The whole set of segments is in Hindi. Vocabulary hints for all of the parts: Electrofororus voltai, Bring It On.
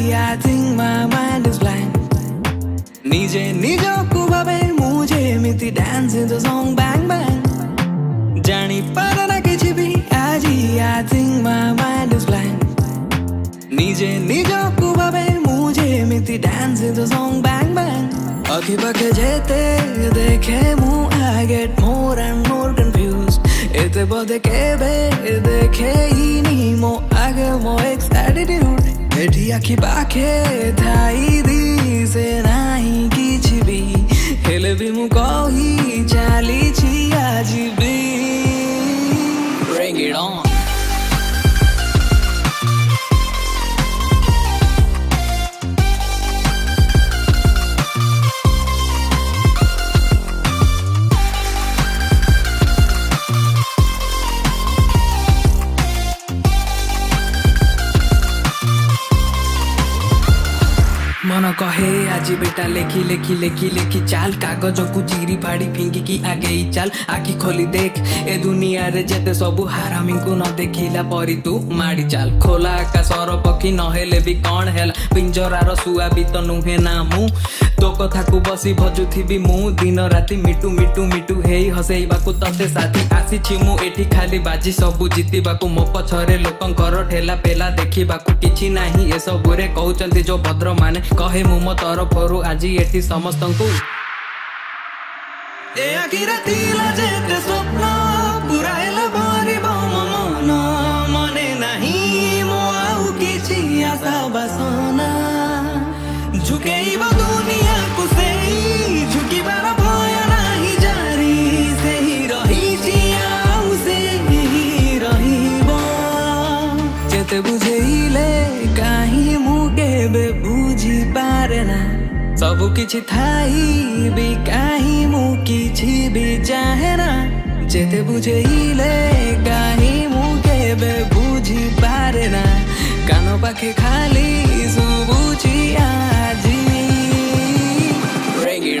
I think my mind is blank. Nije nijo kubabe mujhe miti dance in the song bang bang. Jani para na kichi bhi aji I think my mind is blank. Nije nijo kubabe mujhe miti dance in the song bang bang. Aakhi bakhe jete dekhe mu I get more and more confused. Ete bode kebe dekhe ini mo agar mo ex attitude. Ediya ki baake thai di se nahi kichi bhi hele bhi mu kohi chali chi aji bhi. Bring it on. मनो कहे आजी बेटा लेखी लेखी लेखी लेखी चाल कागजों को चीरी फाड़ी फिंगी की आ गई चाल आखी खोली देख ए दुनिया रे जेते सबू हारामी को न देखिला परी तू माड़ी चाल खोला आकाशर पक्षी न हेले भी कण हेला पिंजरार सुआ भी तो नुहे ना मु तो कथा को बसी भजुथिबी मु दिन राति मिटू मिटू मिटू हेई हसेइबा को तते साथी आसी छी मु एठी खाली बाजी सबू जीतीबा को मो पछरे लोकंकर ठेला पेला देखिबा को किछि नाही ए सब रे कहउचंती जो भद्र माने कहे मु मो तरफरु आजी एठी समस्तंकु ए आखि राति लाजे ते स्वप्न पूरा हेला भरि बम मन मने नाही मो आउ किछि आशा बसना झुकेइबा दुनिया को सेई झुकिबार भय नाही जारी सेही रही छी आउ सेही रहिबो जेते बुझेइले काहि मु केबे बुझी पारे ना सब किछि थाई बे काहि मु किछि बे चाहे ना जेते बुझेइले काहि मु केबे बुझी पारे ना कानो पाखे खाली सुबुझी आजी. Bring it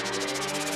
on.